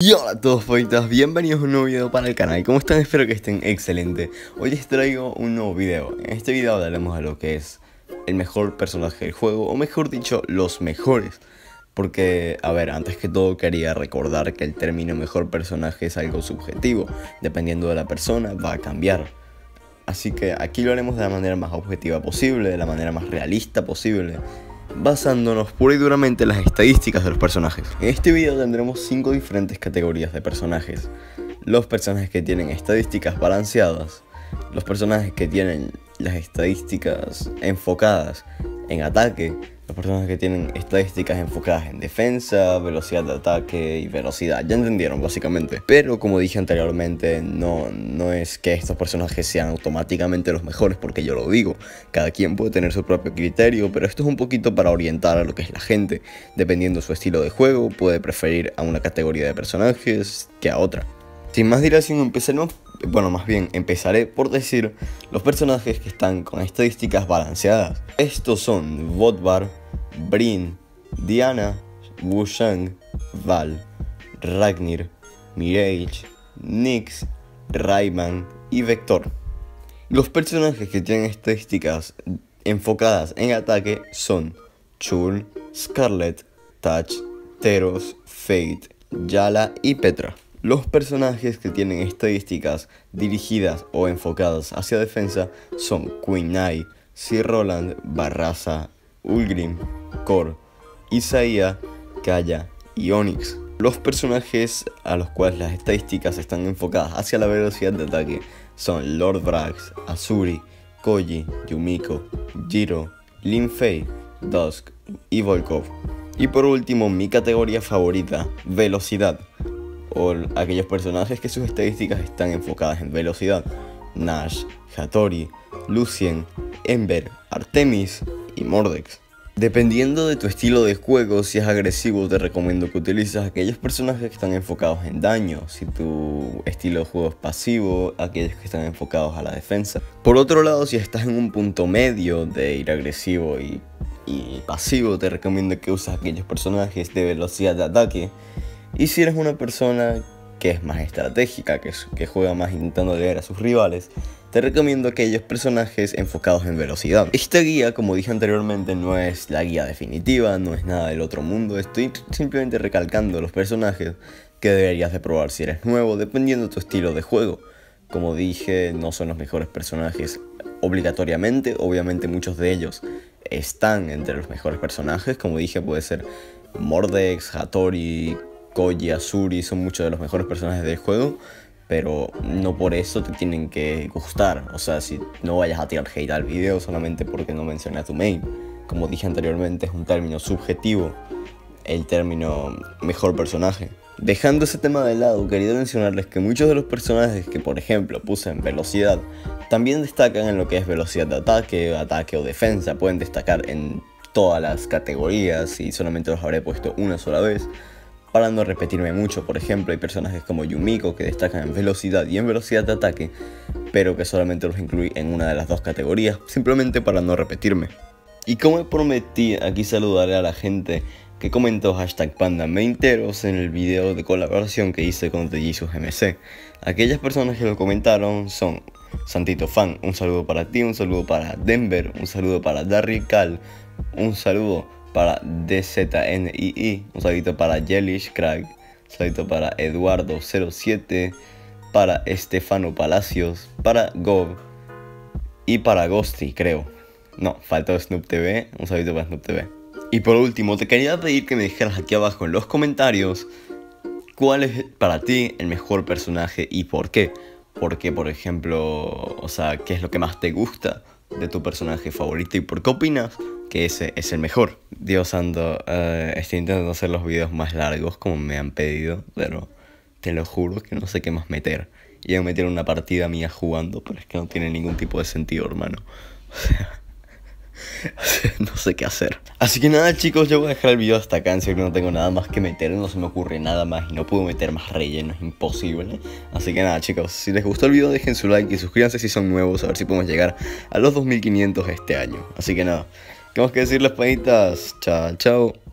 Y hola a todos, Faitas, bienvenidos a un nuevo video para el canal. ¿Cómo están? Espero que estén excelente. Hoy les traigo un nuevo video. En este video hablaremos de lo que es el mejor personaje del juego, o mejor dicho, los mejores. Porque, a ver, antes que todo quería recordar que el término mejor personaje es algo subjetivo. Dependiendo de la persona, va a cambiar. Así que aquí lo haremos de la manera más objetiva posible, de la manera más realista posible, basándonos pura y duramente en las estadísticas de los personajes. En este video tendremos 5 diferentes categorías de personajes: los personajes que tienen estadísticas balanceadas, los personajes que tienen las estadísticas enfocadas en ataque, los personajes que tienen estadísticas enfocadas en defensa, velocidad de ataque y velocidad. Ya entendieron básicamente. Pero como dije anteriormente, no es que estos personajes sean automáticamente los mejores, porque yo lo digo, cada quien puede tener su propio criterio, pero esto es un poquito para orientar a lo que es la gente. Dependiendo de su estilo de juego, puede preferir a una categoría de personajes que a otra. Sin más dilación, empezaré por decir los personajes que están con estadísticas balanceadas. Estos son Vodvar, Brin, Diana, Wu Shang, Val, Ragnir, Mirage, Nyx, Rayman y Vector. Los personajes que tienen estadísticas enfocadas en ataque son Chul, Scarlet, Touch, Teros, Fate, Yala y Petra. Los personajes que tienen estadísticas dirigidas o enfocadas hacia defensa son Queenie, Sir Roland, Barraza, Ulgrim, Kor, Isaiah, Kaya y Onyx. Los personajes a los cuales las estadísticas están enfocadas hacia la velocidad de ataque son Lord Brax, Azuri, Koji, Yumiko, Jiro, Linfei, Dusk y Volkov. Y por último, mi categoría favorita, velocidad, o aquellos personajes que sus estadísticas están enfocadas en velocidad: Nash, Hattori, Lucien, Ember, Artemis y Mordex. Dependiendo de tu estilo de juego, si es agresivo, te recomiendo que utilices aquellos personajes que están enfocados en daño. Si tu estilo de juego es pasivo, aquellos que están enfocados a la defensa. Por otro lado, si estás en un punto medio de ir agresivo y pasivo, te recomiendo que uses aquellos personajes de velocidad de ataque. Y si eres una persona que es más estratégica, que juega más intentando leer a sus rivales, te recomiendo aquellos personajes enfocados en velocidad. Esta guía, como dije anteriormente, no es la guía definitiva, no es nada del otro mundo. Estoy simplemente recalcando los personajes que deberías de probar si eres nuevo, dependiendo de tu estilo de juego. Como dije, no son los mejores personajes obligatoriamente. Obviamente muchos de ellos están entre los mejores personajes. Como dije, puede ser Mordex, Hattori, Koji, Azuri, son muchos de los mejores personajes del juego, pero no por eso te tienen que gustar. O sea, si no vayas a tirar hate al video solamente porque no mencioné a tu main. Como dije anteriormente, es un término subjetivo, el término mejor personaje. Dejando ese tema de lado, quería mencionarles que muchos de los personajes que, por ejemplo, puse en velocidad, también destacan en lo que es velocidad de ataque, ataque o defensa. Pueden destacar en todas las categorías y solamente los habré puesto una sola vez, para no repetirme mucho. Por ejemplo, hay personajes como Yumiko que destacan en velocidad y en velocidad de ataque, pero que solamente los incluí en una de las dos categorías, simplemente para no repetirme. Y como prometí, aquí saludaré a la gente que comentó #PandaMainTeros en el video de colaboración que hice con TheJesusMC. Aquellas personas que lo comentaron son Santito Fan, un saludo para ti, un saludo para Denver, un saludo para Darrycal, un saludo para DZNII, un saludito para Jellish Craig, un saludito para Eduardo07, para Estefano Palacios, para Gob y para Gosti, creo. No, faltó SnoopTV, un saludito para SnoopTV. Y por último, te quería pedir que me dijeras aquí abajo en los comentarios cuál es para ti el mejor personaje y por qué. Porque, por ejemplo, o sea, qué es lo que más te gusta de tu personaje favorito y por qué opinas que ese es el mejor. Dios santo, estoy intentando hacer los videos más largos como me han pedido, pero te lo juro que no sé qué más meter. Iba a meter una partida mía jugando, pero es que no tiene ningún tipo de sentido, hermano. O sea, no sé qué hacer. Así que nada, chicos, yo voy a dejar el video hasta acá. En serio, no tengo nada más que meter, no se me ocurre nada más y no puedo meter más relleno, es imposible. Así que nada, chicos, si les gustó el video dejen su like y suscríbanse si son nuevos, a ver si podemos llegar a los 2500 este año. Así que nada, ¿qué más que decir, las panitas? Chao, chao.